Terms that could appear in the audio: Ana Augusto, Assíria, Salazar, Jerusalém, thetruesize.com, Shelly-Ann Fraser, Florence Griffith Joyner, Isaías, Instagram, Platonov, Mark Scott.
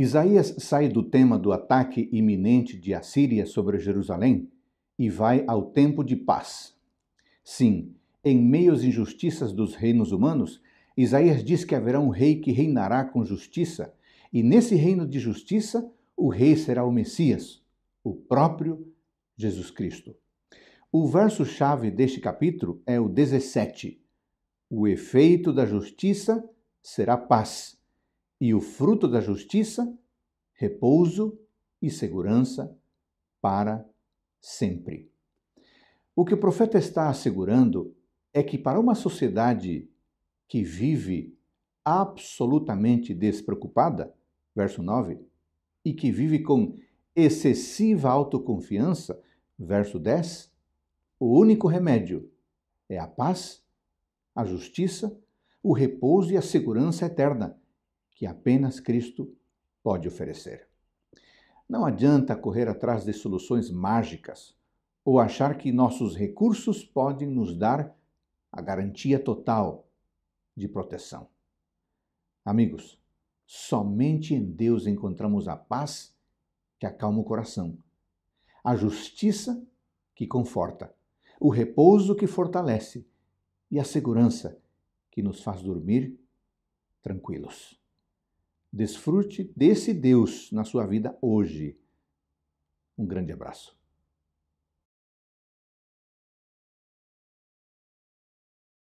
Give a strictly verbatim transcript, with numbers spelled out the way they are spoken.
Isaías sai do tema do ataque iminente de Assíria sobre Jerusalém e vai ao tempo de paz. Sim, em meio às injustiças dos reinos humanos, Isaías diz que haverá um rei que reinará com justiça, e nesse reino de justiça, o rei será o Messias, o próprio Jesus Cristo. O verso-chave deste capítulo é o dezessete. O efeito da justiça será paz, e o fruto da justiça, repouso e segurança para sempre. O que o profeta está assegurando é que para uma sociedade que vive absolutamente despreocupada, verso nove, e que vive com excessiva autoconfiança, verso dez, o único remédio é a paz, a justiça, o repouso e a segurança eterna que apenas Cristo pode oferecer. Não adianta correr atrás de soluções mágicas ou achar que nossos recursos podem nos dar a garantia total de proteção. Amigos, somente em Deus encontramos a paz que acalma o coração, a justiça que conforta, o repouso que fortalece e a segurança que nos faz dormir tranquilos. Desfrute desse Deus na sua vida hoje. Um grande abraço.